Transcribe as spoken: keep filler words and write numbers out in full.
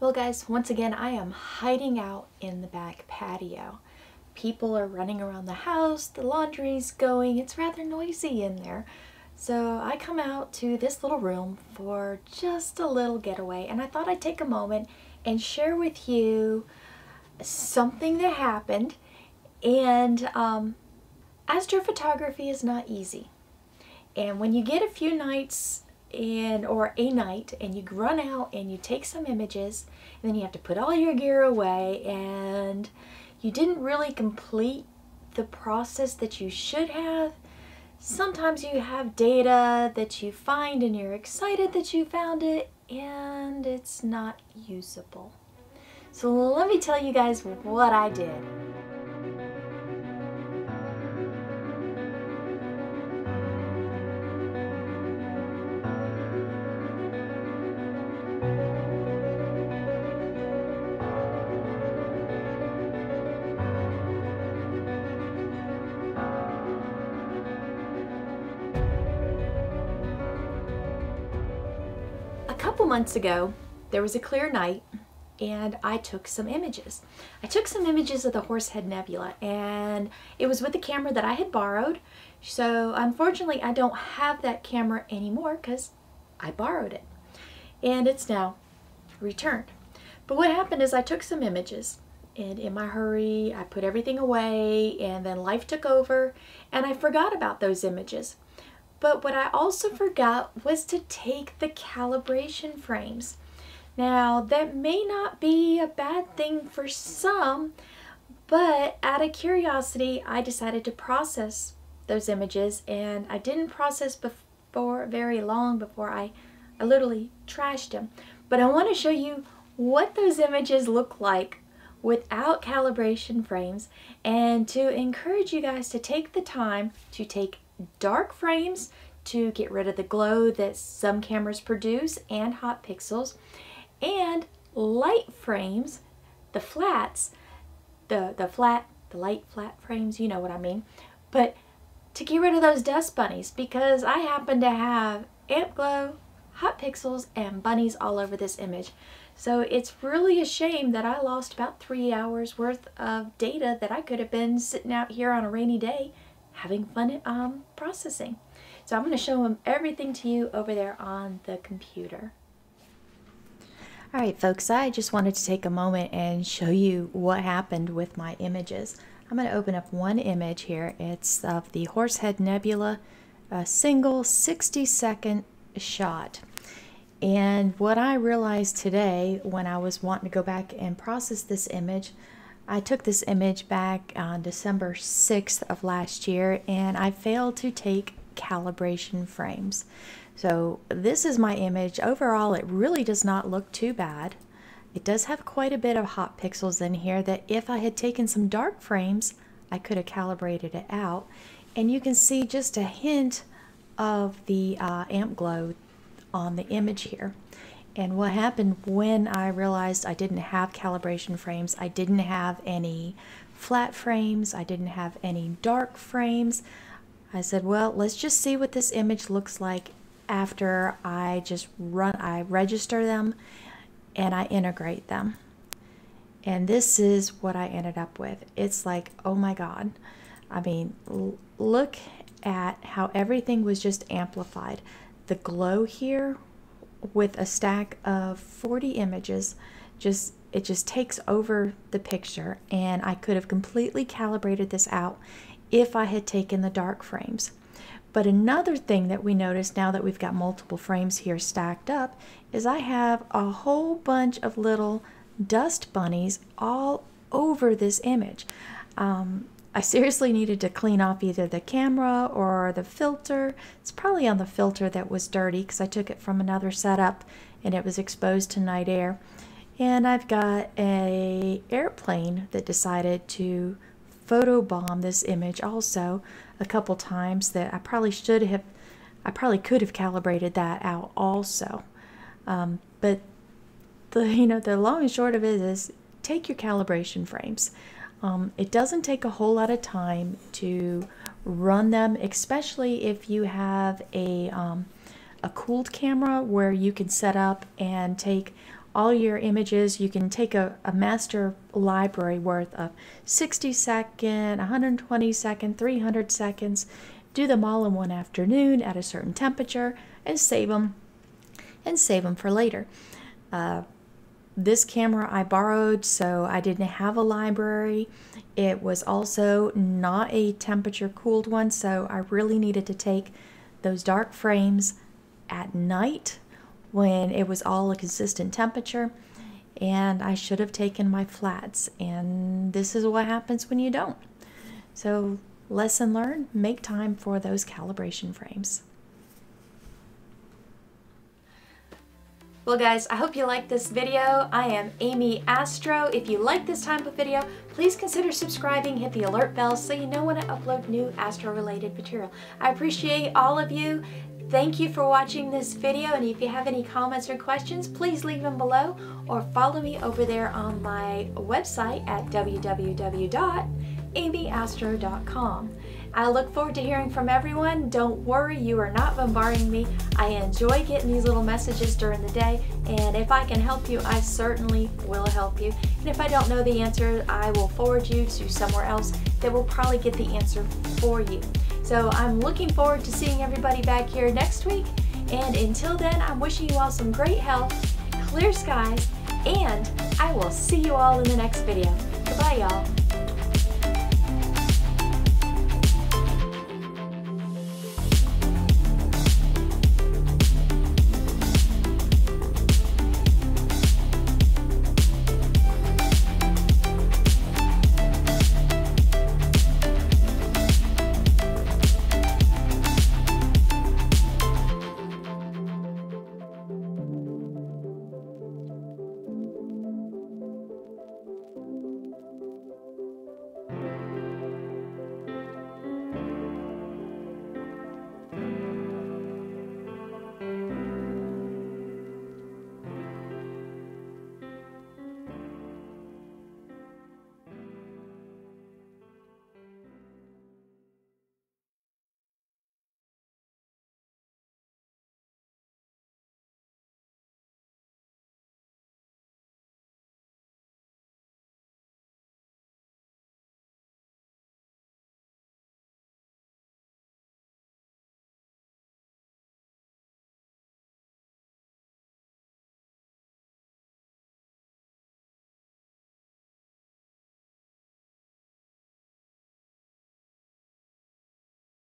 Well guys, once again I am hiding out in the back patio. People are running around the house, the laundry's going, it's rather noisy in there. So I come out to this little room for just a little getaway, and I thought I'd take a moment and share with you something that happened. And um, astrophotography is not easy. And when you get a few nights in, or a night, and you run out and you take some images, and then you have to put all your gear away, and you didn't really complete the process that you should have. Sometimes you have data that you find and you're excited that you found it, and it's not usable. So let me tell you guys what I did. A couple months ago, there was a clear night and I took some images. I took some images of the Horsehead Nebula, and it was with a camera that I had borrowed. So unfortunately I don't have that camera anymore because I borrowed it and it's now returned. But what happened is I took some images, and in my hurry I put everything away, and then life took over and I forgot about those images. But what I also forgot was to take the calibration frames. Now, that may not be a bad thing for some, but out of curiosity, I decided to process those images, and I didn't process before very long before I, I literally trashed them. But I want to show you what those images look like without calibration frames, and to encourage you guys to take the time to take dark frames to get rid of the glow that some cameras produce and hot pixels, and light frames, the flats, the, the flat, the light flat frames, you know what I mean, but to get rid of those dust bunnies, because I happen to have amp glow, hot pixels, and bunnies all over this image. So it's really a shame that I lost about three hours worth of data that I could have been sitting out here on a rainy day having fun um, processing. So I'm going to show them everything to you over there on the computer. All right, folks, I just wanted to take a moment and show you what happened with my images. I'm going to open up one image here. It's of the Horsehead Nebula, a single sixty second shot. And what I realized today when I was wanting to go back and process this image, I took this image back on December sixth of last year, and I failed to take calibration frames. So this is my image. Overall, it really does not look too bad. It does have quite a bit of hot pixels in here that if I had taken some dark frames, I could have calibrated it out. And you can see just a hint of the uh, amp glow on the image here. And what happened when I realized I didn't have calibration frames, I didn't have any flat frames, I didn't have any dark frames, I said, well, let's just see what this image looks like after I just run, I register them and I integrate them. And this is what I ended up with. It's like, oh my God. I mean, look at how everything was just amplified. The glow here with a stack of forty images, just it just takes over the picture, and I could have completely calibrated this out if I had taken the dark frames. But another thing that we notice now that we've got multiple frames here stacked up is I have a whole bunch of little dust bunnies all over this image. Um, I seriously needed to clean off either the camera or the filter. It's probably on the filter that was dirty because I took it from another setup and it was exposed to night air. And I've got an airplane that decided to photobomb this image also a couple times that I probably should have, I probably could have calibrated that out also. Um, but the, you know, the long and short of it is take your calibration frames. Um, it doesn't take a whole lot of time to run them, especially if you have a, um, a cooled camera where you can set up and take all your images. You can take a, a master library worth of sixty second, one hundred twenty second, three hundred seconds, do them all in one afternoon at a certain temperature, and save them and save them for later. Uh, this camera I borrowed, so I didn't have a library. It was also not a temperature cooled one, so I really needed to take those dark frames at night when it was all a consistent temperature, and I should have taken my flats, and this is what happens when you don't. So lesson learned, make time for those calibration frames. Well guys, I hope you liked this video. I am Amy Astro. If you like this type of video, please consider subscribing, hit the alert bell so you know when I upload new astro-related material. I appreciate all of you. Thank you for watching this video, and if you have any comments or questions, please leave them below or follow me over there on my website at w w w dot amy astro dot com. I look forward to hearing from everyone. Don't worry, you are not bombarding me. I enjoy getting these little messages during the day, and if I can help you, I certainly will help you. And if I don't know the answer, I will forward you to somewhere else that will probably get the answer for you. So I'm looking forward to seeing everybody back here next week, and until then, I'm wishing you all some great health, clear skies, and I will see you all in the next video. Goodbye, y'all.